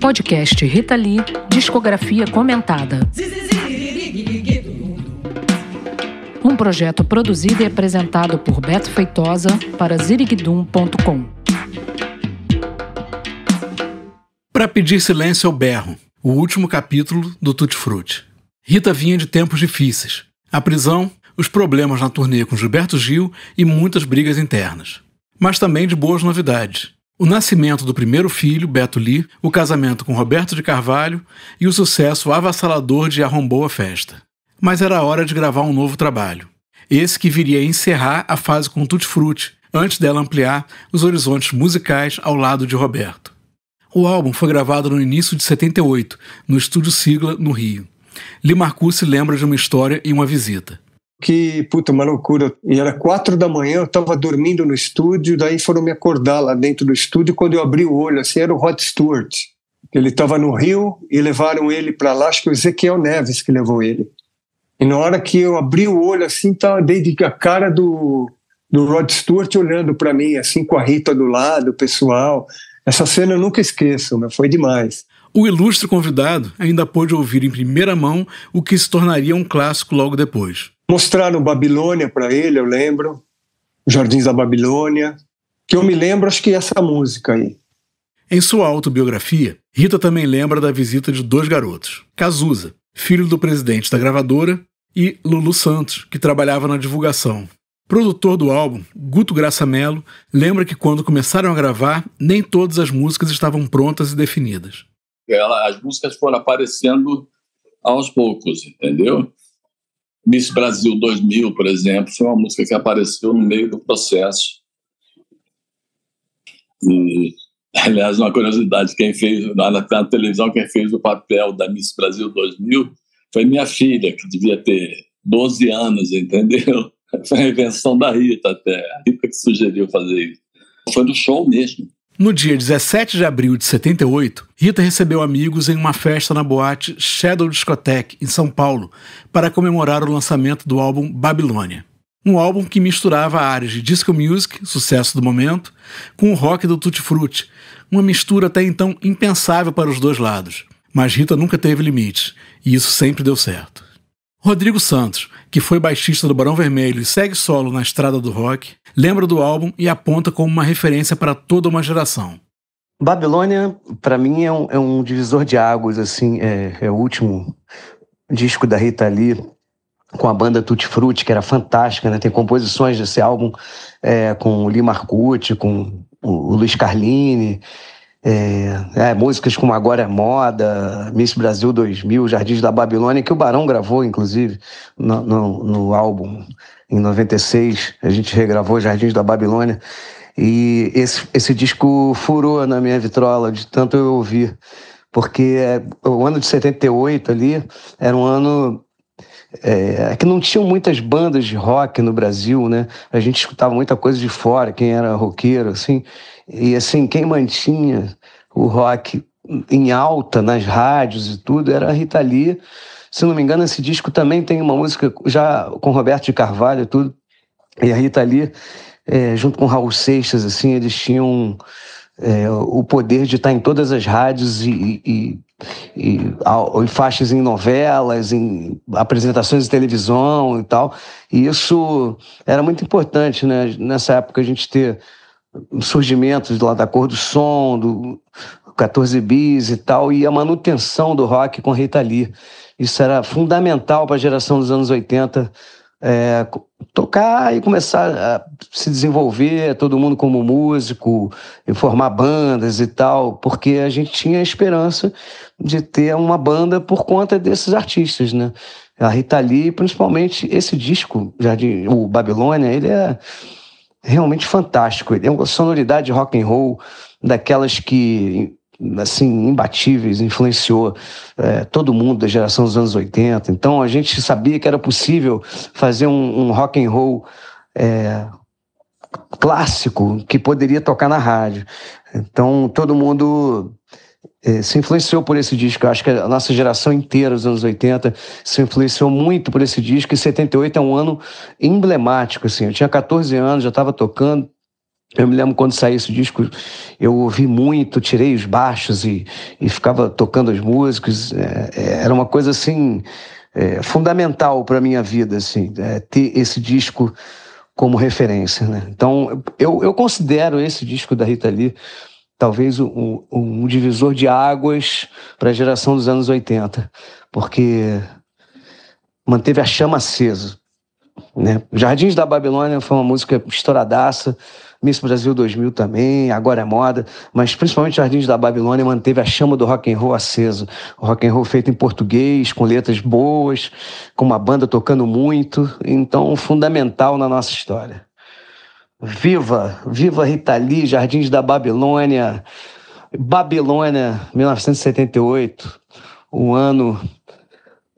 Podcast Rita Lee, discografia comentada. Um projeto produzido e apresentado por Beto Feitosa para zirigdum.com. Para pedir silêncio ao berro, o último capítulo do Tutti Frutti. Rita vinha de tempos difíceis. A prisão, os problemas na turnê com Gilberto Gil e muitas brigas internas. Mas também de boas novidades. O nascimento do primeiro filho, Beto Lee, o casamento com Roberto de Carvalho e o sucesso avassalador de Arrombou a Festa. Mas era hora de gravar um novo trabalho. Esse que viria a encerrar a fase com Tutti Frutti, antes dela ampliar os horizontes musicais ao lado de Roberto. O álbum foi gravado no início de 78, no Estúdio Sigla, no Rio. Lee Marcucci lembra de uma história em uma visita. Que, puta, uma loucura. E era 4 da manhã, eu estava dormindo no estúdio, daí foram me acordar lá dentro do estúdio. Quando eu abri o olho, assim, era o Rod Stewart. Ele estava no Rio e levaram ele para lá, acho que o Ezequiel Neves que levou ele. E na hora que eu abri o olho, assim, dei a cara do Rod Stewart olhando para mim, assim, com a Rita do lado, o pessoal. Essa cena eu nunca esqueço, mas foi demais. O ilustre convidado ainda pôde ouvir em primeira mão o que se tornaria um clássico logo depois. Mostraram Babilônia para ele, eu lembro, Jardins da Babilônia, que eu me lembro, acho que é essa música aí. Em sua autobiografia, Rita também lembra da visita de 2 garotos, Cazuza, filho do presidente da gravadora, e Lulu Santos, que trabalhava na divulgação. Produtor do álbum, Guto Graça Mello, lembra que quando começaram a gravar, nem todas as músicas estavam prontas e definidas. As músicas foram aparecendo aos poucos, entendeu? Miss Brasil 2000, por exemplo, foi uma música que apareceu no meio do processo. E, aliás, uma curiosidade, quem fez na televisão, quem fez o papel da Miss Brasil 2000 foi minha filha, que devia ter 12 anos, entendeu? Foi a invenção da Rita até. A Rita que sugeriu fazer isso. Foi do show mesmo. No dia 17 de abril de 78, Rita recebeu amigos em uma festa na boate Shadow Discotheque, em São Paulo, para comemorar o lançamento do álbum Babilônia. Um álbum que misturava áreas de disco music, sucesso do momento, com o rock do Tutti Frutti, uma mistura até então impensável para os dois lados. Mas Rita nunca teve limites, e isso sempre deu certo. Rodrigo Santos, que foi baixista do Barão Vermelho e segue solo na estrada do rock, lembra do álbum e aponta como uma referência para toda uma geração. Babilônia, para mim, é um divisor de águas, assim, é o último disco da Rita Lee com a banda Tutti Frutti, que era fantástica, né? Tem composições desse álbum com o Lee Marcucci, com o Luiz Carlini, músicas como Agora é Moda, Miss Brasil 2000, Jardins da Babilônia, que o Barão gravou, inclusive, no álbum. Em 96, a gente regravou Jardins da Babilônia. E esse disco furou na minha vitrola, de tanto eu ouvir. Porque o ano de 78 ali era um ano que não tinham muitas bandas de rock no Brasil, né? A gente escutava muita coisa de fora, quem era roqueiro, assim. E, assim, quem mantinha o rock em alta nas rádios e tudo era a Rita Lee. Se não me engano, esse disco também tem uma música já com Roberto de Carvalho e tudo. E a Rita Lee, junto com Raul Seixas, assim, eles tinham o poder de estar em todas as rádios e faixas em novelas, em apresentações de televisão e tal. E isso era muito importante, né? Nessa época a gente ter surgimentos lá da Cor do Som, do 14 Bis e tal, e a manutenção do rock com Rita Lee. Isso era fundamental para a geração dos anos 80, tocar e começar a se desenvolver, todo mundo como músico, e formar bandas e tal, porque a gente tinha a esperança de ter uma banda por conta desses artistas, né? A Rita Lee, principalmente esse disco, o Babilônia, ele é realmente fantástico. Ele é uma sonoridade rock and roll daquelas que, assim, imbatíveis, influenciou todo mundo da geração dos anos 80. Então a gente sabia que era possível fazer um rock and roll clássico que poderia tocar na rádio. Então todo mundo se influenciou por esse disco. Eu acho que a nossa geração inteira, dos anos 80, se influenciou muito por esse disco, e 78 é um ano emblemático, assim. Eu tinha 14 anos, já estava tocando. Eu me lembro quando saí esse disco, eu ouvi muito, tirei os baixos e ficava tocando as músicas. Era uma coisa assim, fundamental para a minha vida, assim, ter esse disco como referência, né? Então, eu considero esse disco da Rita Lee talvez um divisor de águas para a geração dos anos 80, porque manteve a chama acesa, né? Jardins da Babilônia foi uma música estouradaça, Miss Brasil 2000 também, Agora é Moda, mas principalmente Jardins da Babilônia manteve a chama do rock and roll acesa. O rock and roll feito em português, com letras boas, com uma banda tocando muito, então fundamental na nossa história. Viva, viva Rita Lee, Jardins da Babilônia, Babilônia 1978, um ano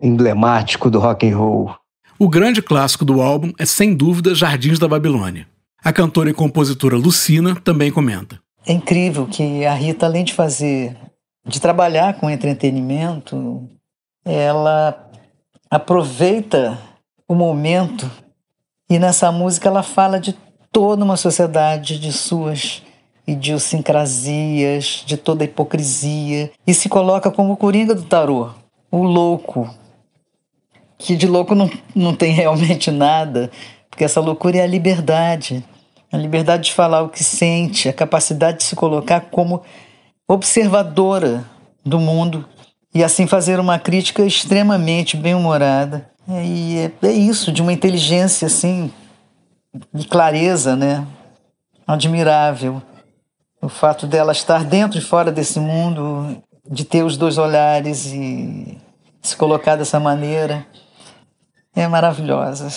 emblemático do rock and roll. O grande clássico do álbum é sem dúvida Jardins da Babilônia. A cantora e compositora Lucina também comenta. É incrível que a Rita, além de trabalhar com entretenimento, ela aproveita o momento e nessa música ela fala de toda uma sociedade, de suas idiosincrasias, de toda a hipocrisia, e se coloca como o coringa do tarô, o louco, que de louco não tem realmente nada, porque essa loucura é a liberdade. A liberdade de falar o que sente, a capacidade de se colocar como observadora do mundo e assim fazer uma crítica extremamente bem-humorada. E é isso, de uma inteligência assim, de clareza, né? Admirável. O fato dela estar dentro e fora desse mundo, de ter os dois olhares e se colocar dessa maneira, é maravilhosa.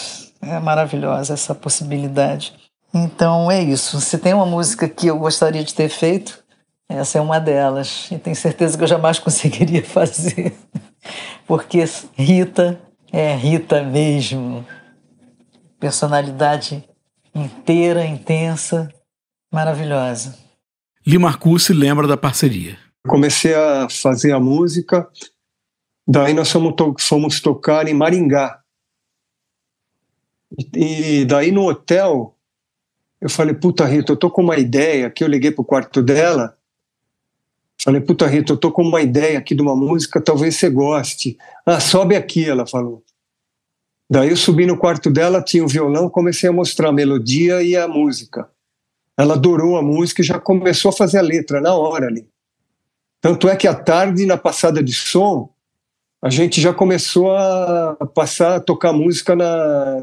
É maravilhosa essa possibilidade. Então é isso. Se tem uma música que eu gostaria de ter feito, essa é uma delas. E tenho certeza que eu jamais conseguiria fazer. Porque Rita é Rita mesmo. Personalidade inteira, intensa, maravilhosa. Lee Marcucci lembra da parceria. Comecei a fazer a música, daí nós fomos tocar em Maringá. E daí no hotel eu falei, puta Rita, eu tô com uma ideia aqui, eu liguei pro quarto dela, falei, puta Rita, eu tô com uma ideia aqui de uma música, talvez você goste. Ah, sobe aqui, ela falou. Daí eu subi no quarto dela, tinha o violão, comecei a mostrar a melodia e a música. Ela adorou a música e já começou a fazer a letra na hora ali. Tanto é que à tarde, na passada de som, a gente já começou a tocar música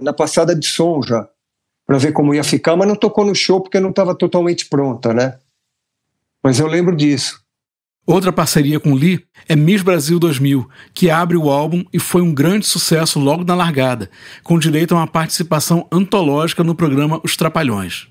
na passada de som já, para ver como ia ficar, mas não tocou no show porque não estava totalmente pronta, né? Mas eu lembro disso. Outra parceria com Lee é Miss Brasil 2000, que abre o álbum e foi um grande sucesso logo na largada, com direito a uma participação antológica no programa Os Trapalhões.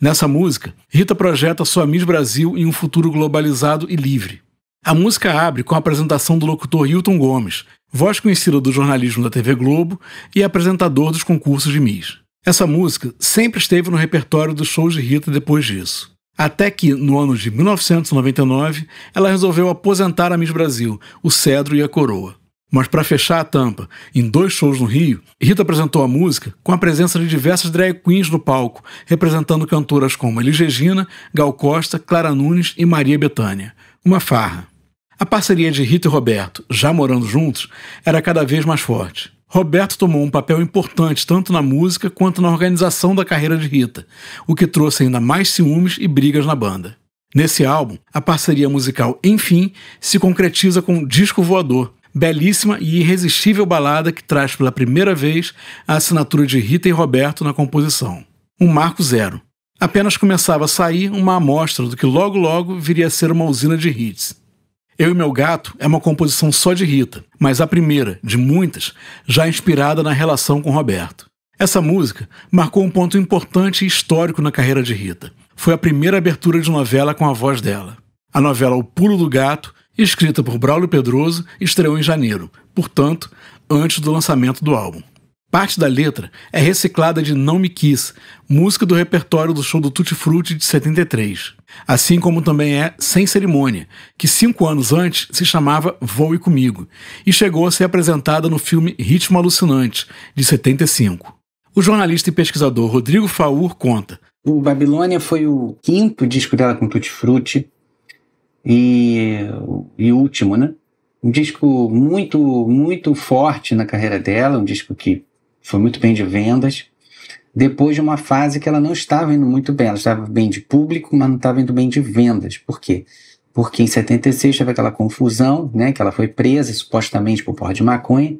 Nessa música, Rita projeta sua Miss Brasil em um futuro globalizado e livre. A música abre com a apresentação do locutor Hilton Gomes, voz conhecida do jornalismo da TV Globo e apresentador dos concursos de Miss. Essa música sempre esteve no repertório dos shows de Rita depois disso. Até que, no ano de 1999, ela resolveu aposentar a Miss Brasil, o cedro e a coroa. Mas para fechar a tampa, em 2 shows no Rio, Rita apresentou a música com a presença de diversas drag queens no palco, representando cantoras como Elis Regina, Gal Costa, Clara Nunes e Maria Bethânia. Uma farra. A parceria de Rita e Roberto, já morando juntos, era cada vez mais forte. Roberto tomou um papel importante tanto na música quanto na organização da carreira de Rita, o que trouxe ainda mais ciúmes e brigas na banda. Nesse álbum, a parceria musical, enfim, se concretiza com Disco Voador, belíssima e irresistível balada que traz pela primeira vez a assinatura de Rita e Roberto na composição. Um marco zero. Apenas começava a sair uma amostra do que logo logo viria a ser uma usina de hits. Eu e Meu Gato é uma composição só de Rita, mas a primeira, de muitas, já inspirada na relação com Roberto. Essa música marcou um ponto importante e histórico na carreira de Rita. Foi a primeira abertura de novela com a voz dela. A novela O Pulo do Gato, escrita por Braulio Pedroso, estreou em janeiro, portanto, antes do lançamento do álbum. Parte da letra é reciclada de Não Me Quis, música do repertório do show do Tutti Frutti de 73. Assim como também é Sem Cerimônia, que 5 anos antes se chamava Voe Comigo e chegou a ser apresentada no filme Ritmo Alucinante, de 75. O jornalista e pesquisador Rodrigo Faour conta: O Babilônia foi o quinto disco dela com Tutti Frutti e último, né? Um disco muito, muito forte na carreira dela, um disco que foi muito bem de vendas, depois de uma fase que ela não estava indo muito bem. Ela estava bem de público, mas não estava indo bem de vendas. Por quê? Porque em 76 teve aquela confusão, né, que ela foi presa supostamente por porte de maconha.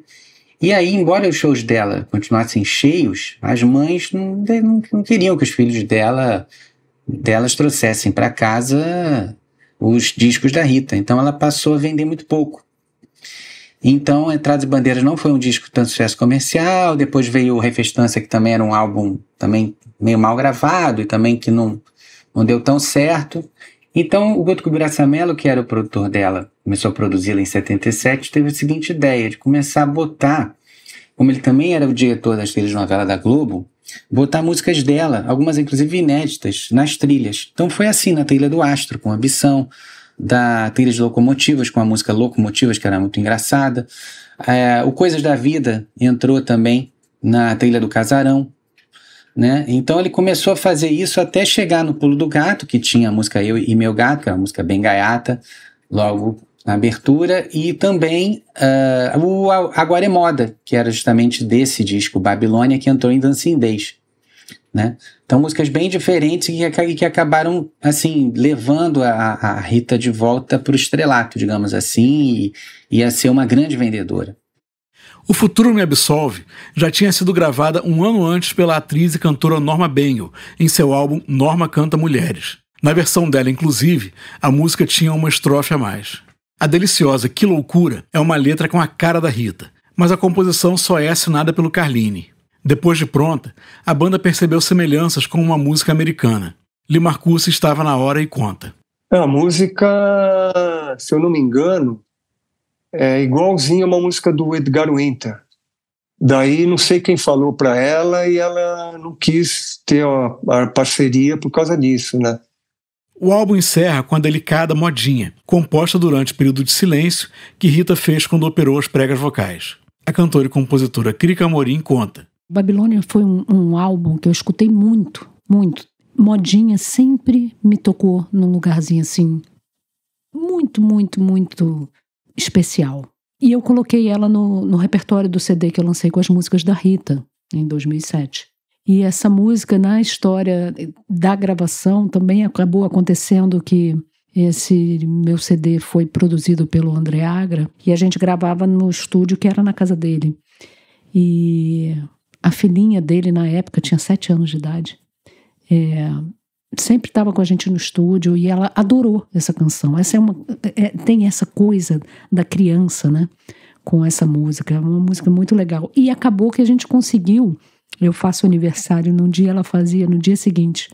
E aí, embora os shows dela continuassem cheios, as mães não queriam que os filhos delas trouxessem para casa os discos da Rita. Então ela passou a vender muito pouco. Então, Entradas e Bandeiras não foi um disco tanto sucesso comercial, depois veio o Refestança, que também era um álbum também meio mal gravado e também que não deu tão certo. Então, o Guto Graça Mello, que era o produtor dela, começou a produzi-la em 77, teve a seguinte ideia de começar a botar, como ele também era o diretor das trilhas de novela da Globo, botar músicas dela, algumas inclusive inéditas, nas trilhas. Então foi assim, na trilha do Astro, com Ambição, da trilha de Locomotivas, com a música Locomotivas, que era muito engraçada. O Coisas da Vida entrou também na trilha do Casarão, né? Então ele começou a fazer isso até chegar no Pulo do Gato, que tinha a música Eu e Meu Gato, que era uma música bem gaiata, logo na abertura, e também o Agora é Moda, que era justamente desse disco, Babilônia, que entrou em Dancing Days, né? Então, músicas bem diferentes que acabaram, assim, levando a Rita de volta para o estrelato, digamos assim, e a ser uma grande vendedora. O Futuro Me Absolve já tinha sido gravada um ano antes pela atriz e cantora Norma Benhel, em seu álbum Norma Canta Mulheres. Na versão dela, inclusive, a música tinha uma estrofe a mais. A deliciosa Que Loucura é uma letra com a cara da Rita, mas a composição só é assinada pelo Carlini. Depois de pronta, a banda percebeu semelhanças com uma música americana. Lee Marcucci estava na hora e conta. A música, se eu não me engano, é igualzinha a uma música do Edgar Winter. Daí não sei quem falou para ela e ela não quis ter a parceria por causa disso, né? O álbum encerra com a delicada Modinha, composta durante o período de silêncio que Rita fez quando operou as pregas vocais. A cantora e compositora Crikka Amorim conta. Babilônia foi um álbum que eu escutei muito, muito. Modinha sempre me tocou num lugarzinho assim, muito, muito, muito especial. E eu coloquei ela no repertório do CD que eu lancei com as músicas da Rita, em 2007. E essa música, na história da gravação, também acabou acontecendo que esse meu CD foi produzido pelo André Agra e a gente gravava no estúdio que era na casa dele. E a filhinha dele, na época, tinha 7 anos de idade. Sempre estava com a gente no estúdio e ela adorou essa canção. Tem essa coisa da criança, né? Com essa música. É uma música muito legal. E acabou que a gente conseguiu. Eu faço aniversário num dia, ela fazia no dia seguinte.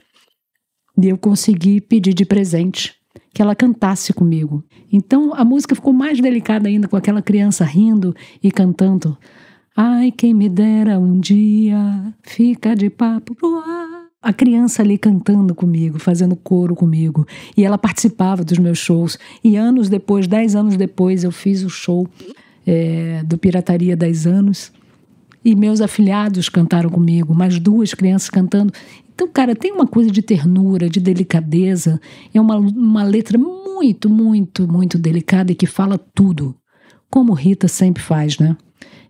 E eu consegui pedir de presente que ela cantasse comigo. Então a música ficou mais delicada ainda, com aquela criança rindo e cantando. Ai, quem me dera um dia fica de papo pro ar. A criança ali cantando comigo, fazendo coro comigo. E ela participava dos meus shows. E anos depois, 10 anos depois, eu fiz o show do Pirataria 10 Anos. E meus afilhados cantaram comigo, mais 2 crianças cantando. Então, cara, tem uma coisa de ternura, de delicadeza. É uma letra muito, muito, muito delicada e que fala tudo. Como Rita sempre faz, né?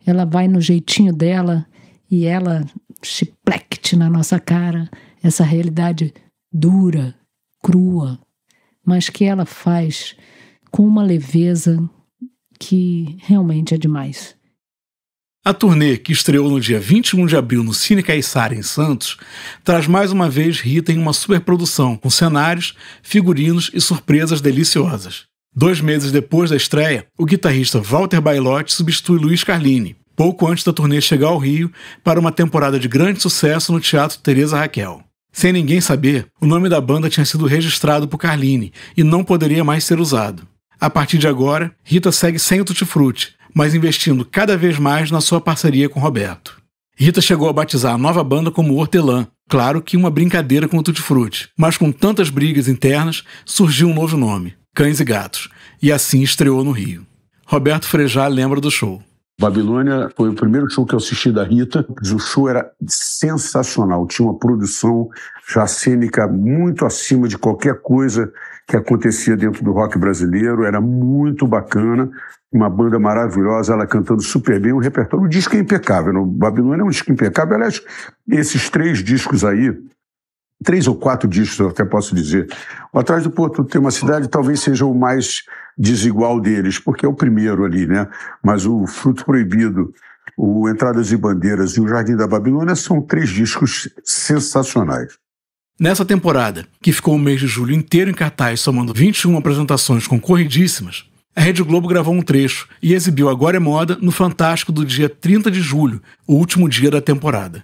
Ela vai no jeitinho dela e ela chiplecte na nossa cara essa realidade dura, crua, mas que ela faz com uma leveza que realmente é demais. A turnê, que estreou no dia 21 de abril no Cine Caiçara, em Santos, traz mais uma vez Rita em uma superprodução, com cenários, figurinos e surpresas deliciosas. 2 meses depois da estreia, o guitarrista Walter Bailotti substitui Luiz Carlini, pouco antes da turnê chegar ao Rio, para uma temporada de grande sucesso no Teatro Teresa Raquel. Sem ninguém saber, o nome da banda tinha sido registrado por Carlini e não poderia mais ser usado. A partir de agora, Rita segue sem o Tutti Frutti, mas investindo cada vez mais na sua parceria com Roberto. Rita chegou a batizar a nova banda como Hortelã, claro que uma brincadeira com o Tutti Frutti, mas com tantas brigas internas, surgiu um novo nome, Cães e Gatos, e assim estreou no Rio. Roberto Frejá lembra do show. Babilônia foi o primeiro show que eu assisti da Rita. O show era sensacional, tinha uma produção já cênica muito acima de qualquer coisa que acontecia dentro do rock brasileiro, era muito bacana, uma banda maravilhosa, ela cantando super bem, um repertório, o disco é impecável, o Babilônia é um disco impecável, aliás, esses três discos aí, 3 ou 4 discos, eu até posso dizer. O Atrás do Porto Tem Uma Cidade talvez seja o mais desigual deles, porque é o primeiro ali, né? Mas o Fruto Proibido, o Entradas e Bandeiras e o Jardim da Babilônia são 3 discos sensacionais. Nessa temporada, que ficou o mês de julho inteiro em cartaz, somando 21 apresentações concorridíssimas, a Rede Globo gravou um trecho e exibiu Agora é Moda no Fantástico do dia 30 de julho, o último dia da temporada.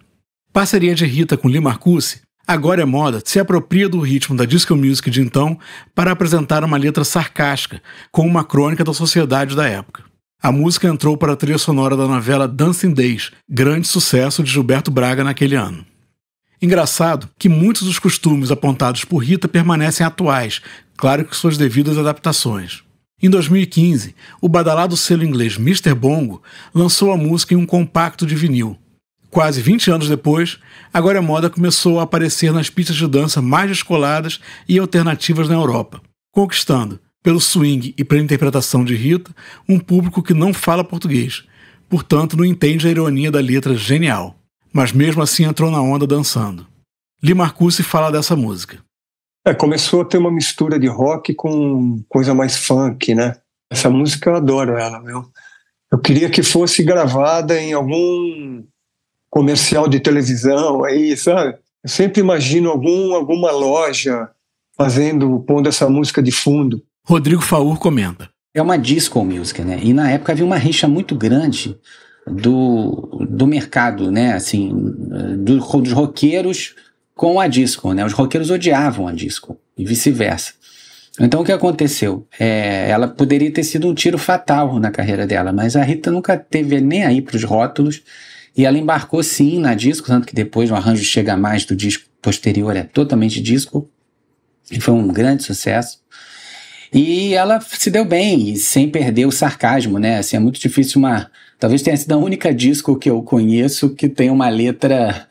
Parceria de Rita com Lee Marcucci, Agora é Moda se apropria do ritmo da disco music de então para apresentar uma letra sarcástica, com uma crônica da sociedade da época. A música entrou para a trilha sonora da novela Dancing Days, grande sucesso de Gilberto Braga naquele ano. Engraçado que muitos dos costumes apontados por Rita permanecem atuais, claro que suas devidas adaptações. Em 2015, o badalado selo inglês Mr. Bongo lançou a música em um compacto de vinil. Quase 20 anos depois, Agora a Moda começou a aparecer nas pistas de dança mais descoladas e alternativas na Europa, conquistando, pelo swing e pela interpretação de Rita, um público que não fala português, portanto não entende a ironia da letra genial, mas mesmo assim entrou na onda dançando. Lee Marcucci fala dessa música. Começou a ter uma mistura de rock com coisa mais funk, né? Essa música eu adoro ela, meu. Eu queria que fosse gravada em algum comercial de televisão aí, sabe? Eu sempre imagino alguma loja pondo essa música de fundo. Rodrigo Faour comenta. É uma disco music, né? E na época havia uma rixa muito grande do mercado, né? Assim, dos roqueiros com a disco, né? Os roqueiros odiavam a disco e vice-versa. Então o que aconteceu? Ela poderia ter sido um tiro fatal na carreira dela, mas a Rita nunca teve nem aí para os rótulos. E ela embarcou sim na disco, tanto que depois o arranjo Chega Mais do disco posterior é totalmente disco, e foi um grande sucesso. E ela se deu bem, sem perder o sarcasmo, né? Assim, é muito difícil talvez tenha sido a única disco que eu conheço que tem uma letra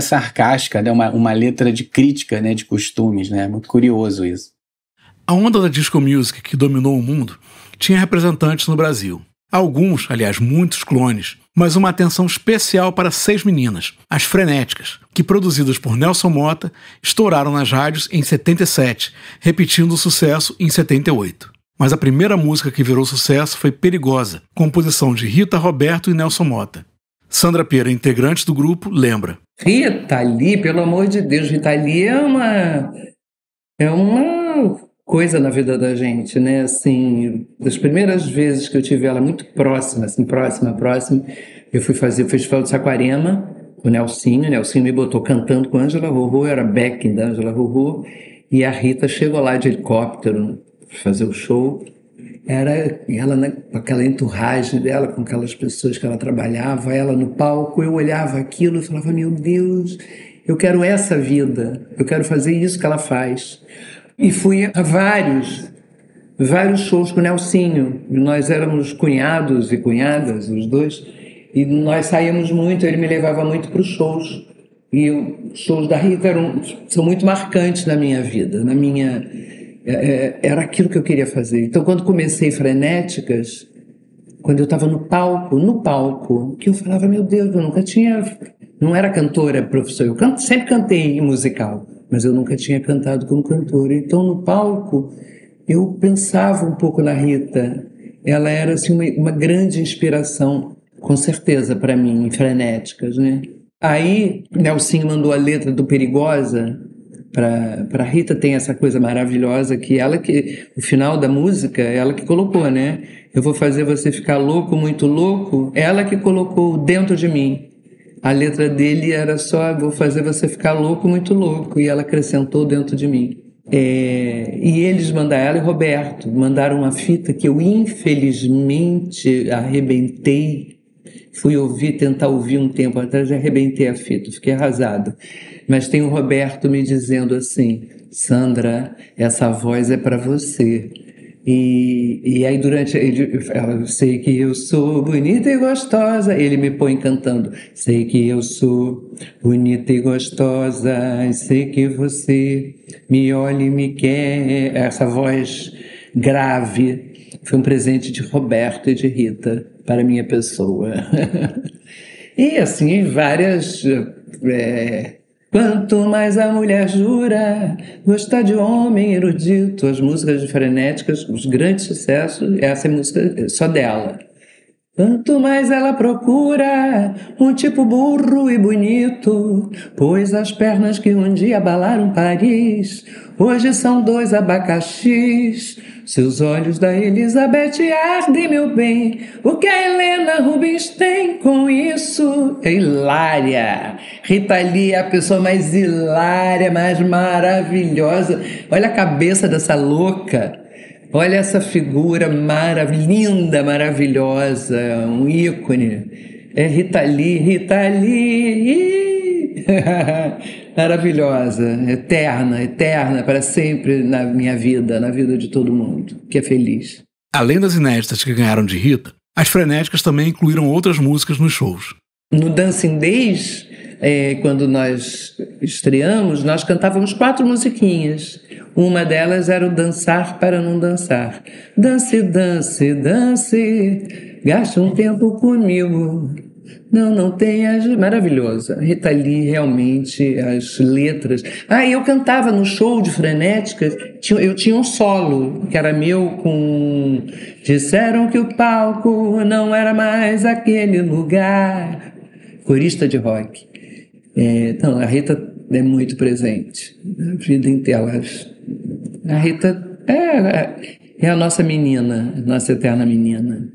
sarcástica, né? uma letra de crítica, né? De costumes, né? É muito curioso isso. A onda da disco music que dominou o mundo tinha representantes no Brasil. Alguns, aliás, muitos clones, mas uma atenção especial para 6 meninas, as Frenéticas, que, produzidas por Nelson Mota, estouraram nas rádios em 77, repetindo o sucesso em 78. Mas a primeira música que virou sucesso foi Perigosa, composição de Rita, Roberto e Nelson Mota. Sandra Pera, integrante do grupo, lembra. Rita Lee, pelo amor de Deus, Rita Lee é uma coisa na vida da gente, né? Assim, das primeiras vezes que eu tive ela muito próxima, assim, próxima, eu fui fazer o Festival de Saquarema, o Nelsinho me botou cantando com a Ângela Rorô, eu era backing da Ângela Rorô, e a Rita chegou lá de helicóptero pra fazer o show, com aquela enturragem dela, com aquelas pessoas que ela trabalhava, ela no palco, eu olhava aquilo e falava, meu Deus, eu quero essa vida, eu quero fazer isso que ela faz. E fui a vários shows com o Nelsinho. Nós éramos cunhados e cunhadas, os dois, e nós saímos muito, ele me levava muito para os shows. E os shows da Rita são muito marcantes na minha vida, era aquilo que eu queria fazer. Então, quando comecei Frenéticas, quando eu estava no palco, que eu falava, meu Deus, eu nunca tinha... Não era cantora profissional, eu sempre cantei em musical, mas eu nunca tinha cantado como cantora. Então, no palco, eu pensava um pouco na Rita. Ela era assim, uma grande inspiração, com certeza, para mim, em Frenéticas, né? Aí, Nelsinho mandou a letra do Perigosa para Rita. Tem essa coisa maravilhosa que o final da música, ela que colocou, né? Eu vou fazer você ficar louco, muito louco. Ela que colocou Dentro de Mim. A letra dele era só, vou fazer você ficar louco, muito louco. E ela acrescentou Dentro de Mim. E eles mandaram, ela e Roberto, mandaram uma fita que eu, infelizmente, arrebentei. Fui tentar ouvir um tempo atrás e arrebentei a fita. Fiquei arrasada. Mas tem o Roberto me dizendo assim, Sandra, essa voz é para você. E aí durante ele, eu sei que eu sou bonita e gostosa, ele me põe cantando, sei que eu sou bonita e gostosa, sei que você me olha e me quer. Essa voz grave foi um presente de Roberto e de Rita para minha pessoa. E assim várias... Quanto mais a mulher jura gostar de homem erudito, as músicas de Frenéticas, os grandes sucessos, essa é música só dela. Quanto mais ela procura um tipo burro e bonito, pois as pernas que um dia abalaram Paris hoje são dois abacaxis. Seus olhos da Elizabeth ardem, meu bem, o que a Helena Rubinstein com isso? É hilária. Rita Lee é a pessoa mais hilária, mais maravilhosa. Olha a cabeça dessa louca. Olha essa figura linda, maravilhosa, um ícone. É Rita Lee, Rita Lee. Maravilhosa, eterna, eterna para sempre na minha vida, na vida de todo mundo, que é feliz. Além das inéditas que ganharam de Rita, as Frenéticas também incluíram outras músicas nos shows. No Dancing Days, quando nós estreamos, nós cantávamos 4 musiquinhas. Uma delas era o Dançar para Não Dançar. Dance, dance, dance, gasta um tempo comigo. Não, não tenhas... Maravilhosa. Rita Lee, realmente, as letras... Ah, eu cantava no show de Frenéticas, eu tinha um solo, que era meu com... Disseram que o palco não era mais aquele lugar. Corista de rock. Então, a Rita é muito presente. A vida inteira. A Rita é a nossa menina, a nossa eterna menina.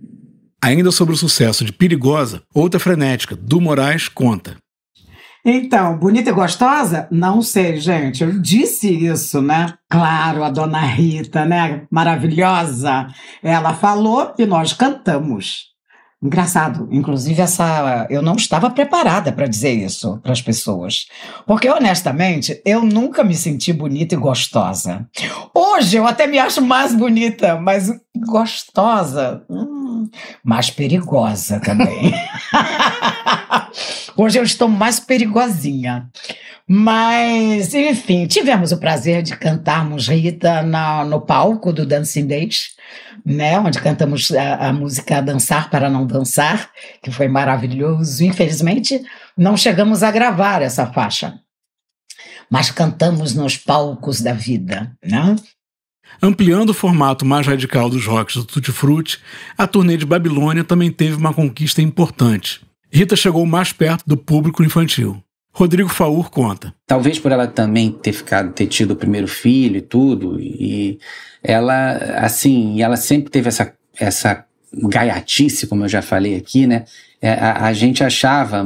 Ainda sobre o sucesso de Perigosa, outra Frenética, do Moraes, conta. Então, bonita e gostosa? Não sei, gente. Eu disse isso, né? Claro, a dona Rita, né? Maravilhosa. Ela falou e nós cantamos. Engraçado, inclusive eu não estava preparada para dizer isso para as pessoas, porque honestamente eu nunca me senti bonita e gostosa. Hoje eu até me acho mais bonita, mas gostosa, mais perigosa também. Hoje eu estou mais perigosinha. Mas, enfim, tivemos o prazer de cantarmos Rita no palco do Dancing Days, né, onde cantamos a música Dançar para Não Dançar, que foi maravilhoso. Infelizmente, não chegamos a gravar essa faixa, mas cantamos nos palcos da vida, né? Ampliando o formato mais radical dos rocks do Tutti Frutti, a turnê de Babilônia também teve uma conquista importante. Rita chegou mais perto do público infantil. Rodrigo Faour conta. Talvez por ela também ter tido o primeiro filho e tudo, e ela, assim, ela sempre teve essa gaiatice, como eu já falei aqui, né? A gente achava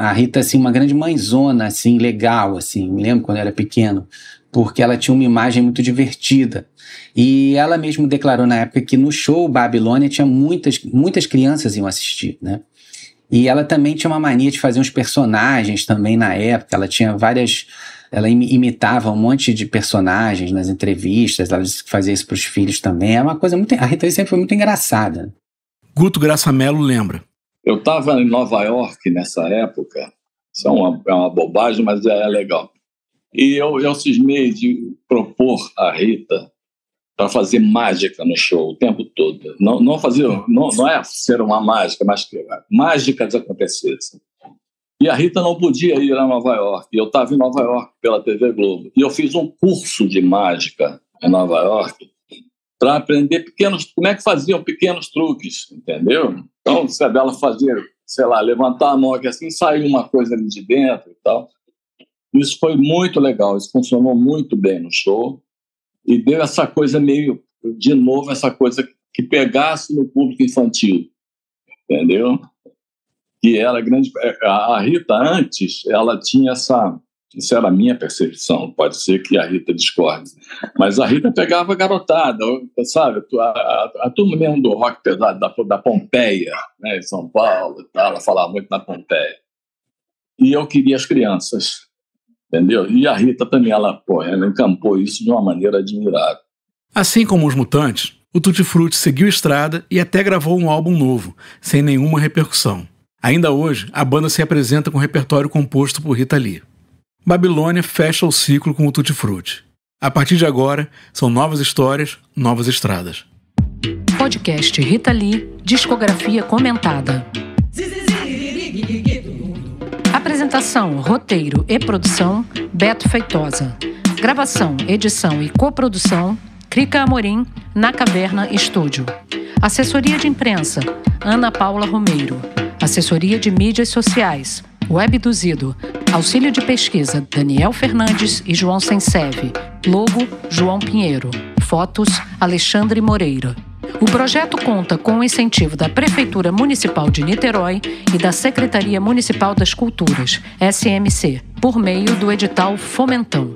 a Rita, assim, uma grande mãezona, assim, legal, assim, me lembro quando eu era pequeno, porque ela tinha uma imagem muito divertida. E ela mesmo declarou na época que no show Babilônia tinha muitas crianças iam assistir, né? E ela também tinha uma mania de fazer uns personagens também na época. Ela tinha várias... Ela imitava um monte de personagens nas entrevistas. Ela disse que fazia isso para os filhos também. É uma coisa muito... A Rita sempre foi muito engraçada. Guto Graça Mello lembra. Eu estava em Nova York nessa época. Isso é uma bobagem, mas é legal. E eu cismei de propor a Rita para fazer mágica no show o tempo todo. Não é ser uma mágica, mas que mágicas acontecessem. E a Rita não podia ir a Nova York. E eu estava em Nova York pela TV Globo. E eu fiz um curso de mágica em Nova York para aprender como é que faziam pequenos truques, entendeu? Então, sabe, ela fazia, sei lá, levantar a mão aqui assim, saiu uma coisa ali de dentro e tal. Isso foi muito legal. Isso funcionou muito bem no show. E deu essa coisa meio, de novo, essa coisa que pegasse no público infantil, entendeu? Que era grande. A Rita, antes, ela tinha essa... Isso era a minha percepção, pode ser que a Rita discorde. Mas a Rita pegava garotada, sabe? A turma mesmo do rock pesado, da Pompeia, né, em São Paulo, ela falava muito na Pompeia. E eu queria as crianças. Entendeu? E a Rita também, ela encampou isso de uma maneira admirável. Assim como os Mutantes, o Tutti Frutti seguiu estrada e até gravou um álbum novo, sem nenhuma repercussão. Ainda hoje, a banda se apresenta com um repertório composto por Rita Lee. Babilônia fecha o ciclo com o Tutti Frutti. A partir de agora, são novas histórias, novas estradas. Podcast Rita Lee, discografia comentada. Apresentação, roteiro e produção, Beto Feitosa. Gravação, edição e coprodução, Crikka Amorim, na Caverna Estúdio. Assessoria de imprensa, Ana Paula Romeiro. Assessoria de mídias sociais, Webduzido. Auxílio de pesquisa, Daniel Fernandes e João Sensev. Logo, João Pinheiro. Fotos, Alexandre Moreira. O projeto conta com o incentivo da Prefeitura Municipal de Niterói e da Secretaria Municipal das Culturas, SMC, por meio do edital Fomentão.